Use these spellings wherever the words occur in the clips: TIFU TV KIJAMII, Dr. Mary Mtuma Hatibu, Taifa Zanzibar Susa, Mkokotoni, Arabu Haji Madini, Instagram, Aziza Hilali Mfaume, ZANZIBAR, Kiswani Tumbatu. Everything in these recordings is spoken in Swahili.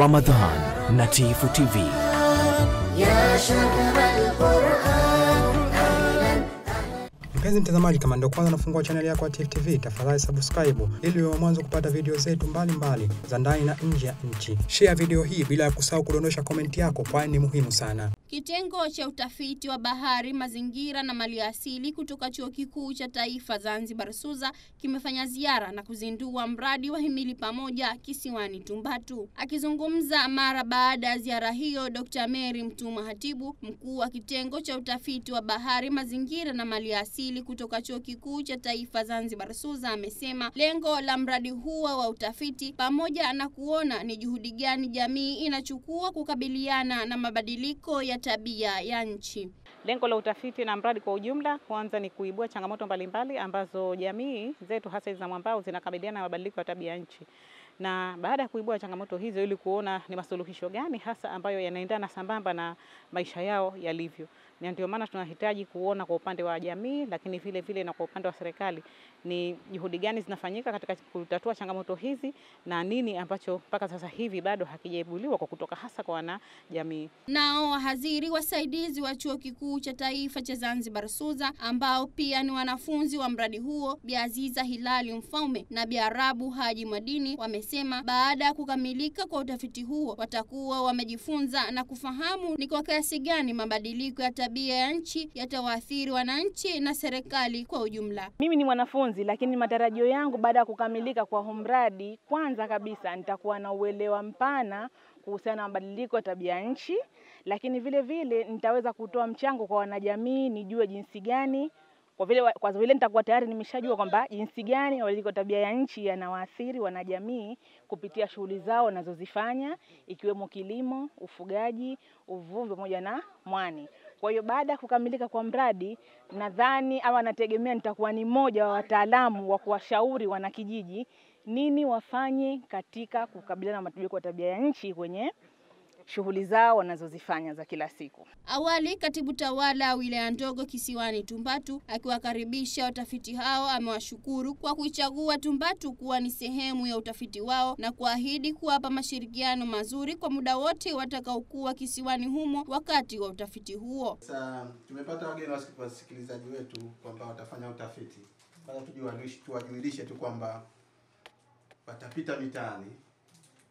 Ramadhan na TIFU TV. Mpenzi mtazamaji, kama ndio kwanza nafungua channel yako ya TIFU TV, tafadhali subscribe ili uwe mwanzo kupata video zetu mbalimbali za ndani na nje ya nchi. Share video hii bila kusahau kudondosha comment yako kwani ni muhimu sana. Kitengo cha utafiti wa bahari, mazingira na maliasili kutoka Chuo Kikuu cha Taifa Zanzibar Susa kimefanya ziara na kuzindua mradi wa himili pamoja Kiswani Tumbatu. Akizungumza mara baada ya ziara hiyo, Dr. Mary Mtuma Hatibu, mkuu wa kitengo cha utafiti wa bahari, mazingira na maliasili kutoka Chuo Kikuu cha Taifa Zanzibar Susa, amesema lengo la mradi huu wa utafiti pamoja na kuona ni juhudi gani jamii inachukua kukabiliana na mabadiliko ya tabia ya nchi. Lengo la utafiti na mradi kwa ujumla kwanza ni kuibua changamoto mbalimbali ambazo jamii zetu hasa za mwambao zinakabiliana na mabadiliko ya tabia ya nchi. Na baada ya kuibua changamoto hizo ili kuona ni masuluhisho gani hasa ambayo yanaendana sambamba na maisha yao yalivyo. Na ndio maana tunahitaji kuona kwa upande wa jamii lakini vile vile na kwa upande wa serikali ni juhudi gani zinafanyika katika kutatua changamoto hizi na nini ambacho mpaka sasa hivi bado hakijaibuliwa kwa kutoka hasa kwa wana jamii. Nao wahadhiri wasaidizi wa Chuo Kikuu cha Taifa cha Zanzibar Susa ambao pia ni wanafunzi wa mradi huo, Bi Aziza Hilali Mfaume na Bi Arabu Haji Madini, wamesema baada ya kukamilika kwa utafiti huo watakuwa wamejifunza na kufahamu ni kwa kiasi gani mabadiliko ya tabia ya nchi yatawaathiri wananchi na serikali kwa ujumla. Mimi ni mwanafunzi lakini matarajio yangu baada ya kukamilika kwa mradi, kwanza kabisa nitakuwa na uelewa mpana kuhusiana na mabadiliko ya tabia nchi, lakini vile vile nitaweza kutoa mchango kwa wanajamii, nijue jinsi gani kwa vile nitakuwa tayari nimeshajua kwamba jinsi gani mabadiliko ya tabia ya nchi yanawaathiri wanajamii kupitia shughuli zao wanazozifanya ikiwemo kilimo, ufugaji, uvuvi pamoja na mwani. Kwa hiyo baada kukamilika kwa mradi nadhani ama nategemea nitakuwa ni mmoja wa wataalamu wa kuwashauri wanakijiji nini wafanye katika kukabiliana na mabadiliko ya tabia ya nchi kwenye shughuli zao wanazozifanya za kila siku. Awali katibu tawala wilaya ndogo Kiswani Tumbatu akiwakaribisha watafiti hao amewashukuru kwa kuichagua Tumbatu kuwa ni sehemu ya utafiti wao na kuahidi kuwapa mashirikiano mazuri kwa muda wote watakaokuwa Kiswani humo wakati wa utafiti huo. Sasa tumepata wageni wasikilizaji wetu kwamba watafanya utafiti. Baada tuwajulishe tu kwamba watapita mitaani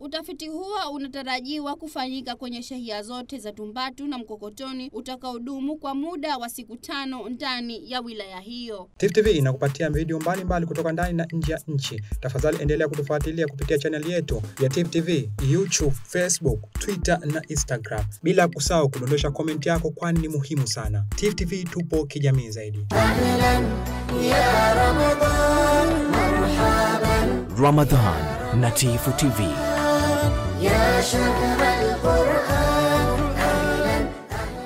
Utafiti huo unatarajiwa kufanyika kwenye shehia zote za Tumbatu na Mkokotoni utakaodumu kwa muda wa siku 5 ndani ya wilaya hiyo. TIFU TV inakupatia video mbalimbali kutoka ndani na nje ya nchi. Tafadhali endelea kutufuatilia kupitia channel yetu ya TIFU TV, YouTube, Facebook, Twitter na Instagram. Bila kusahau kudondosha comment yako kwani ni muhimu sana. TIFU TV, tupo kijamii zaidi. Ramadhan na TIFU TV.